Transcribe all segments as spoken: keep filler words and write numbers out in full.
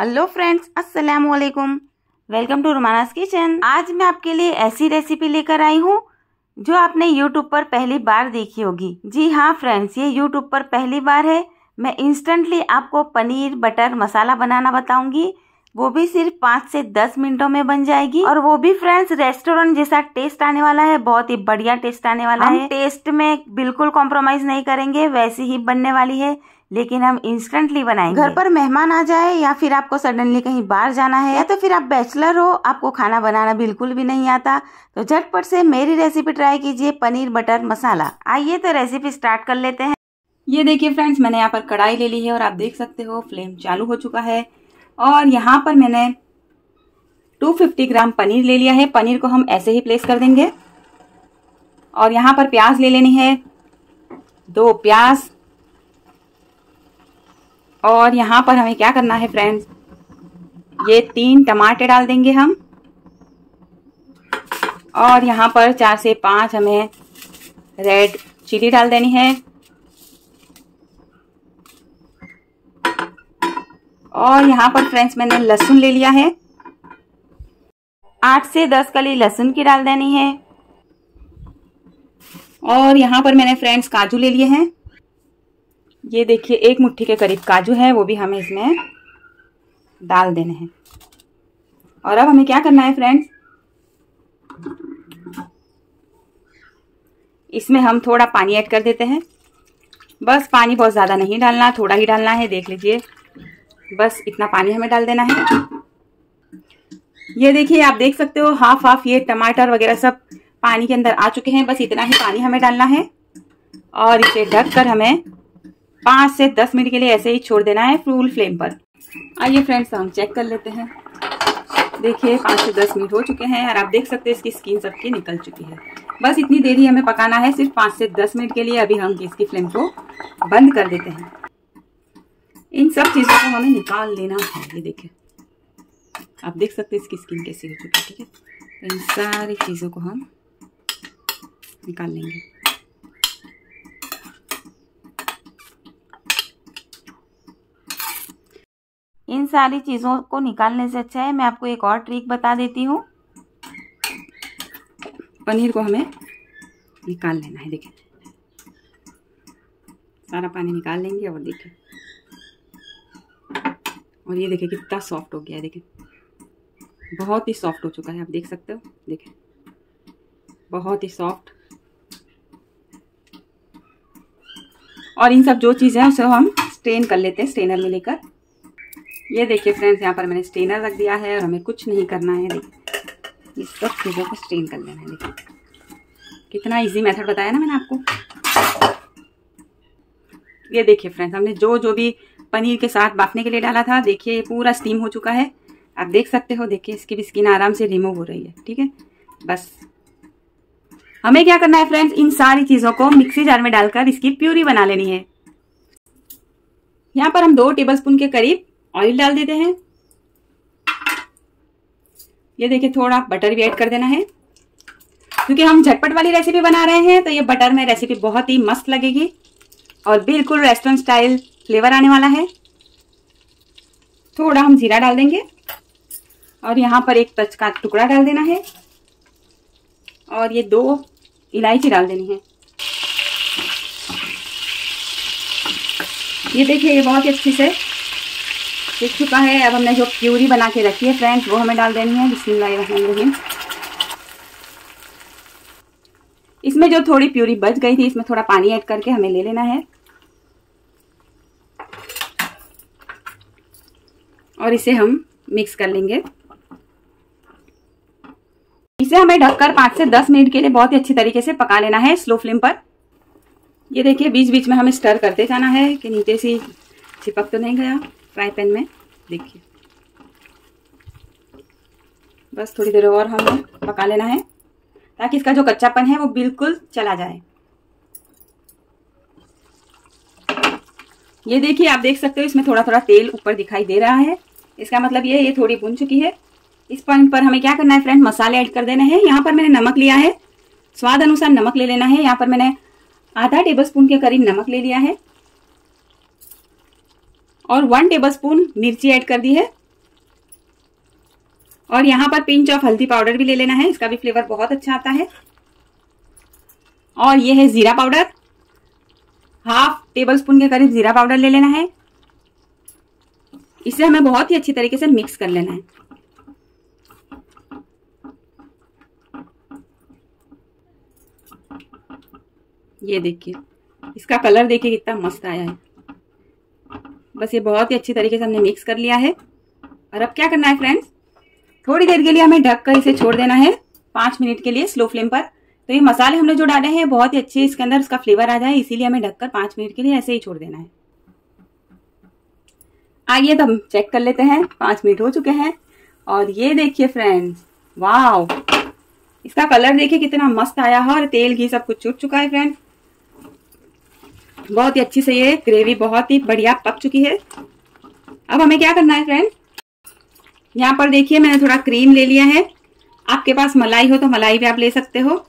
Hello friends, अस्सलाम वालेकुम। Welcome to Rumana's kitchen. आज मैं आपके लिए ऐसी रेसिपी लेकर आई हूँ जो आपने यूट्यूब पर पहली बार देखी होगी। जी हाँ फ्रेंड्स, ये यूट्यूब पर पहली बार है। मैं इंस्टेंटली आपको पनीर बटर मसाला बनाना बताऊंगी, वो भी सिर्फ पाँच से दस मिनटों में बन जाएगी। और वो भी फ्रेंड्स रेस्टोरेंट जैसा टेस्ट आने वाला है, बहुत ही बढ़िया टेस्ट आने वाला है। टेस्ट में बिल्कुल कॉम्प्रोमाइज नहीं करेंगे, वैसी ही बनने वाली है, लेकिन हम इंस्टेंटली बनाएंगे। घर पर मेहमान आ जाए या फिर आपको सडनली कहीं बाहर जाना है या तो फिर आप बैचलर हो, आपको खाना बनाना बिल्कुल भी नहीं आता, तो झटपट से मेरी रेसिपी ट्राई कीजिए, पनीर बटर मसाला। आइए तो रेसिपी स्टार्ट कर लेते हैं। ये देखिए फ्रेंड्स, मैंने यहाँ पर कढ़ाई ले ली है और आप देख सकते हो फ्लेम चालू हो चुका है। और यहाँ पर मैंने दो सौ पचास ग्राम पनीर ले लिया है। पनीर को हम ऐसे ही प्लेस कर देंगे। और यहाँ पर प्याज ले लेनी है, दो प्याज। और यहाँ पर हमें क्या करना है फ्रेंड्स, ये तीन टमाटर डाल देंगे हम। और यहाँ पर चार से पांच हमें रेड चिली डाल देनी है। और यहाँ पर फ्रेंड्स मैंने लहसुन ले लिया है, आठ से दस कली लहसुन की डाल देनी है। और यहाँ पर मैंने फ्रेंड्स काजू ले लिए हैं, ये देखिए एक मुट्ठी के करीब काजू है, वो भी हमें इसमें डाल देने हैं। और अब हमें क्या करना है फ्रेंड्स, इसमें हम थोड़ा पानी ऐड कर देते हैं। बस पानी बहुत ज़्यादा नहीं डालना, थोड़ा ही डालना है, देख लीजिए। बस इतना पानी हमें डाल देना है। ये देखिए, आप देख सकते हो हाफ हाफ ये टमाटर वगैरह सब पानी के अंदर आ चुके हैं। बस इतना ही पानी हमें डालना है। और इसे ढक कर हमें पाँच से दस मिनट के लिए ऐसे ही छोड़ देना है फुल फ्लेम पर। आइए फ्रेंड्स हम चेक कर लेते हैं। देखिए पाँच से दस मिनट हो चुके हैं और आप देख सकते हैं इसकी स्किन सबकी निकल चुकी है। बस इतनी देर ही हमें पकाना है, सिर्फ पाँच से दस मिनट के लिए। अभी हम इसकी फ्लेम को बंद कर देते हैं। इन सब चीज़ों को हमें निकाल लेना है। ये देखिए, आप देख सकते हैं इसकी स्किन कैसी हो चुकी है। ठीक है, इन सारी चीज़ों को हम निकाल लेंगे। इन सारी चीज़ों को निकालने से अच्छा है मैं आपको एक और ट्रिक बता देती हूँ। पनीर को हमें निकाल लेना है। देखिए सारा पानी निकाल लेंगे। और देखिए, और ये देखिए कितना सॉफ्ट हो गया है। देखिए बहुत ही सॉफ्ट हो चुका है, आप देख सकते हो। देखिए बहुत ही सॉफ्ट। और इन सब जो चीज़ें हैं उसे हम स्ट्रेन कर लेते हैं स्ट्रेनर में लेकर। ये देखिए फ्रेंड्स, यहाँ पर मैंने स्ट्रेनर रख दिया है और हमें कुछ नहीं करना है। देखिए इस सब चीज़ों को स्ट्रेन कर लेना है। देखिए कितना ईजी मेथड बताया ना मैंने आपको। ये देखिए फ्रेंड्स, हमने जो जो भी पनीर के साथ बाफने के लिए डाला था, देखिए ये पूरा स्टीम हो चुका है, आप देख सकते हो। देखिए इसकी भी स्किन आराम से रिमूव हो रही है। ठीक है, बस हमें क्या करना है फ्रेंड्स, इन सारी चीज़ों को मिक्सी जार में डालकर इसकी प्यूरी बना लेनी है। यहाँ पर हम दो टेबलस्पून के करीब ऑयल डाल देते हैं। ये देखिए थोड़ा बटर भी ऐड कर देना है, क्योंकि हम झटपट वाली रेसिपी बना रहे हैं तो ये बटर में रेसिपी बहुत ही मस्त लगेगी और बिल्कुल रेस्टोरेंट स्टाइल फ्लेवर आने वाला है। थोड़ा हम जीरा डाल देंगे और यहाँ पर एक तज का टुकड़ा डाल देना है। और ये दो इलायची डाल देनी है। ये देखिए ये बहुत ही अच्छी से सीख चुका है। अब हमने जो प्यूरी बना के रखी है फ्रेंड्स, वो हमें डाल देनी है। बिस्मिल्लाहिर्रहमानिर्रहीम। इसमें जो थोड़ी प्यूरी बच गई थी, इसमें थोड़ा पानी ऐड करके हमें ले लेना है और इसे हम मिक्स कर लेंगे। इसे हमें ढककर पाँच से दस मिनट के लिए बहुत ही अच्छी तरीके से पका लेना है स्लो फ्लेम पर। ये देखिए बीच बीच में हमें स्टर करते जाना है कि नीचे से चिपक तो नहीं गया फ्राई पैन में। देखिए बस थोड़ी देर और हमें पका लेना है ताकि इसका जो कच्चापन है वो बिल्कुल चला जाए। ये देखिए आप देख सकते हो इसमें थोड़ा थोड़ा तेल ऊपर दिखाई दे रहा है, इसका मतलब ये ये थोड़ी भुन चुकी है। इस पॉइंट पर हमें क्या करना है फ्रेंड, मसाले ऐड कर देने हैं। यहाँ पर मैंने नमक लिया है, स्वाद अनुसार नमक ले लेना है। यहाँ पर मैंने आधा टेबलस्पून के करीब नमक ले लिया है और वन टेबलस्पून मिर्ची ऐड कर दी है। और यहाँ पर पिंच ऑफ हल्दी पाउडर भी ले लेना है, इसका भी फ्लेवर बहुत अच्छा आता है। और ये है जीरा पाउडर, हाफ टेबल स्पून के करीब जीरा पाउडर ले लेना है। इसे हमें बहुत ही अच्छी तरीके से मिक्स कर लेना है। ये देखिए, इसका कलर देखिए कितना मस्त आया है। बस ये बहुत ही अच्छी तरीके से हमने मिक्स कर लिया है। और अब क्या करना है फ्रेंड्स, थोड़ी देर के लिए हमें ढककर इसे छोड़ देना है पाँच मिनट के लिए स्लो फ्लेम पर। तो ये मसाले हमने जो डाले हैं बहुत ही अच्छे इसके अंदर उसका फ्लेवर आ जाए, इसीलिए हमें ढककर पाँच मिनट के लिए ऐसे ही छोड़ देना है। आइए तब चेक कर लेते हैं, पाँच मिनट हो चुके हैं। और ये देखिए फ्रेंड्स, वाव, इसका कलर देखिए कितना मस्त आया है और तेल घी सब कुछ छूट चुका है फ्रेंड्स। बहुत ही अच्छी से ये ग्रेवी बहुत ही बढ़िया पक चुकी है। अब हमें क्या करना है फ्रेंड्स, यहाँ पर देखिए मैंने थोड़ा क्रीम ले लिया है। आपके पास मलाई हो तो मलाई भी आप ले सकते हो।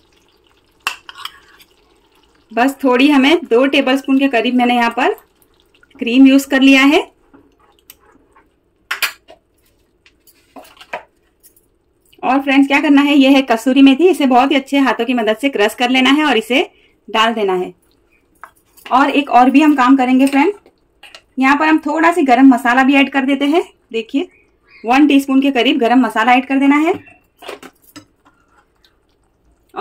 बस थोड़ी हमें दो टेबलस्पून के करीब मैंने यहाँ पर क्रीम यूज कर लिया है। और फ्रेंड्स क्या करना है, यह है कसूरी मेथी, इसे बहुत ही अच्छे हाथों की मदद से क्रश कर लेना है और इसे डाल देना है। और एक और भी हम काम करेंगे फ्रेंड्स, यहाँ पर हम थोड़ा सा गरम मसाला भी ऐड कर देते हैं। देखिए वन टीस्पून के करीब गरम मसाला ऐड कर देना है।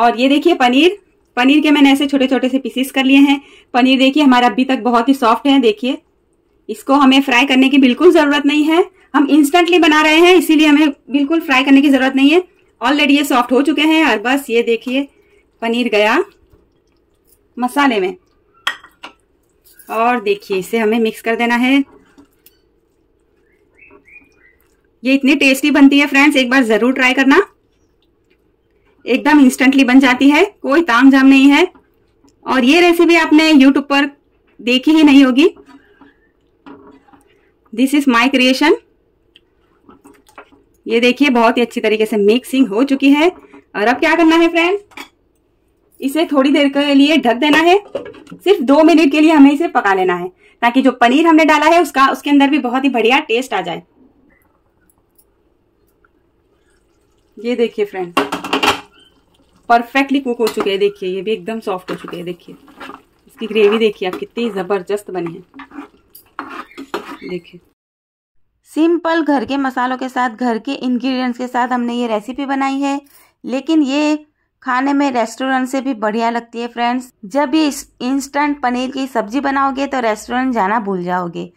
और ये देखिए पनीर, पनीर के मैंने ऐसे छोटे छोटे से पीसेस कर लिए हैं। पनीर देखिए हमारा अभी तक बहुत ही सॉफ्ट है। देखिए इसको हमें फ्राई करने की बिल्कुल ज़रूरत नहीं है, हम इंस्टेंटली बना रहे हैं इसीलिए हमें बिल्कुल फ्राई करने की ज़रूरत नहीं है। ऑलरेडी ये सॉफ्ट हो चुके हैं और बस ये देखिए पनीर गया मसाले में। और देखिए इसे हमें मिक्स कर देना है। ये इतनी टेस्टी बनती है फ्रेंड्स, एक बार ज़रूर ट्राई करना। एकदम इंस्टेंटली बन जाती है, कोई ताम झाम नहीं है। और ये रेसिपी आपने यूट्यूब पर देखी ही नहीं होगी। This is my creation. ये देखिए बहुत ही अच्छी तरीके से मिक्सिंग हो चुकी है। और अब क्या करना है फ्रेंड्स, इसे थोड़ी देर के लिए ढक देना है। सिर्फ दो मिनट के लिए हमें इसे पका लेना है ताकि जो पनीर हमने डाला है उसका उसके अंदर भी बहुत ही बढ़िया टेस्ट आ जाए। ये देखिए फ्रेंड्स परफेक्टली कुक हो चुके हैं। देखिए ये भी एकदम सॉफ्ट हो चुके हैं। देखिए इसकी ग्रेवी देखिए आप कितनी ज़बरदस्त बनी है। देखिए सिंपल घर के मसालों के साथ, घर के इंग्रेडिएंट्स के साथ हमने ये रेसिपी बनाई है, लेकिन ये खाने में रेस्टोरेंट से भी बढ़िया लगती है फ्रेंड्स। जब ये इंस्टेंट पनीर की सब्जी बनाओगे तो रेस्टोरेंट जाना भूल जाओगे।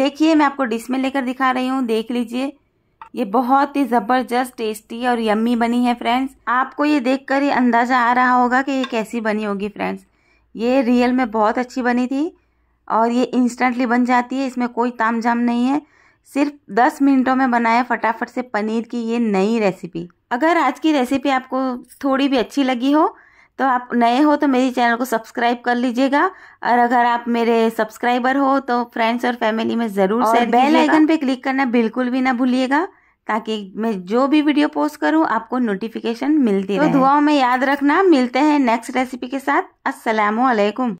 देखिए मैं आपको डिश में लेकर दिखा रही हूँ, देख लीजिए ये बहुत ही ज़बरदस्त टेस्टी और यम्मी बनी है फ्रेंड्स। आपको ये देखकर ये अंदाज़ा आ रहा होगा कि ये कैसी बनी होगी फ्रेंड्स। ये रियल में बहुत अच्छी बनी थी और ये इंस्टेंटली बन जाती है, इसमें कोई तामझाम नहीं है। सिर्फ दस मिनटों में बनाया फटाफट से पनीर की ये नई रेसिपी। अगर आज की रेसिपी आपको थोड़ी भी अच्छी लगी हो तो आप नए हो तो मेरे चैनल को सब्सक्राइब कर लीजिएगा। और अगर आप मेरे सब्सक्राइबर हो तो फ्रेंड्स और फैमिली में ज़रूर शेयर कीजिएगा। बेल आइकन पे क्लिक करना बिल्कुल भी ना भूलिएगा ताकि मैं जो भी वीडियो पोस्ट करूँ आपको नोटिफिकेशन मिलती रहे। तो दुआओं में याद रखना। मिलते हैं नेक्स्ट रेसिपी के साथ। अस्सलामु अलैकुम।